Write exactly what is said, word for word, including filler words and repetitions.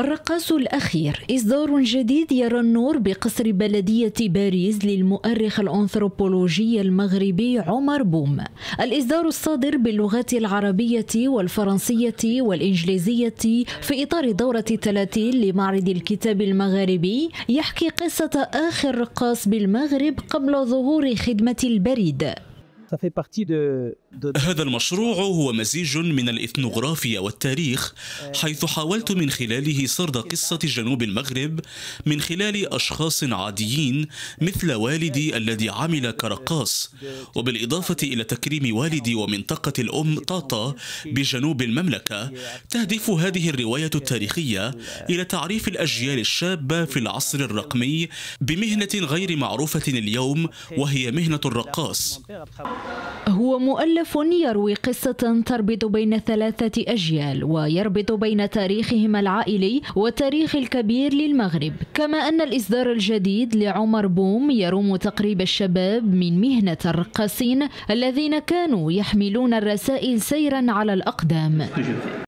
الرقاص الأخير إصدار جديد يرى النور بقصر بلدية باريس للمؤرخ الأنثروبولوجي المغربي عمر بوم. الإصدار الصادر باللغات العربية والفرنسية والإنجليزية في إطار دورة ثلاثين لمعرض الكتاب المغاربي يحكي قصة آخر رقاص بالمغرب قبل ظهور خدمة البريد. هذا المشروع هو مزيج من الإثنوغرافيا والتاريخ، حيث حاولت من خلاله سرد قصة جنوب المغرب من خلال أشخاص عاديين مثل والدي الذي عمل كرقاص، وبالإضافة إلى تكريم والدي ومنطقة الأم طاطا بجنوب المملكة. تهدف هذه الرواية التاريخية إلى تعريف الأجيال الشابة في العصر الرقمي بمهنة غير معروفة اليوم، وهي مهنة الرقاص. هو مؤلف يروي قصة تربط بين ثلاثة أجيال ويربط بين تاريخهما العائلي والتاريخ الكبير للمغرب، كما أن الإصدار الجديد لعمر بوم يروم تقريب الشباب من مهنة الرقاصين الذين كانوا يحملون الرسائل سيرا على الأقدام.